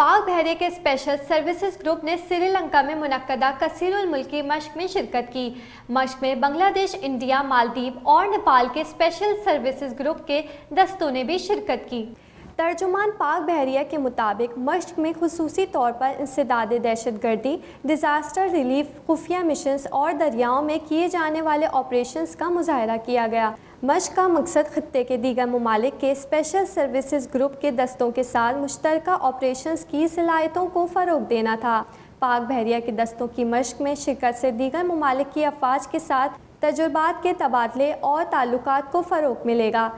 पाक बहरे के स्पेशल सर्विसेज ग्रुप ने श्रीलंका में मुनक्कदा कसीरुल मुल्की मश्क में शिरकत की। मश्क में बांग्लादेश, इंडिया, मालदीव और नेपाल के स्पेशल सर्विसेज ग्रुप के दस्तों ने भी शिरकत की। तर्जुमान पाक बहरिया के मुताबिक मश्क में खुसूसी तौर पर इंसदाद दहशतगर्दी, डिज़ास्टर रिलीफ, खुफिया मिशंस और दरियाओं में किए जाने वाले ऑपरेशंस का मुजाहरा किया गया। मश्क का मकसद खत्ते के दीगर ममालिक के स्पेशल सर्विसेज ग्रुप के दस्तों के साथ मुश्तरका ऑपरेशंस की सलाहियतों को फ़रोग देना था। पाक बहरिया के दस्तों की मश्क में शिरकत से दीगर ममालिक की अफवाज के साथ तजुर्बात के तबादले और ताल्लुकात को फ़रोग मिलेगा।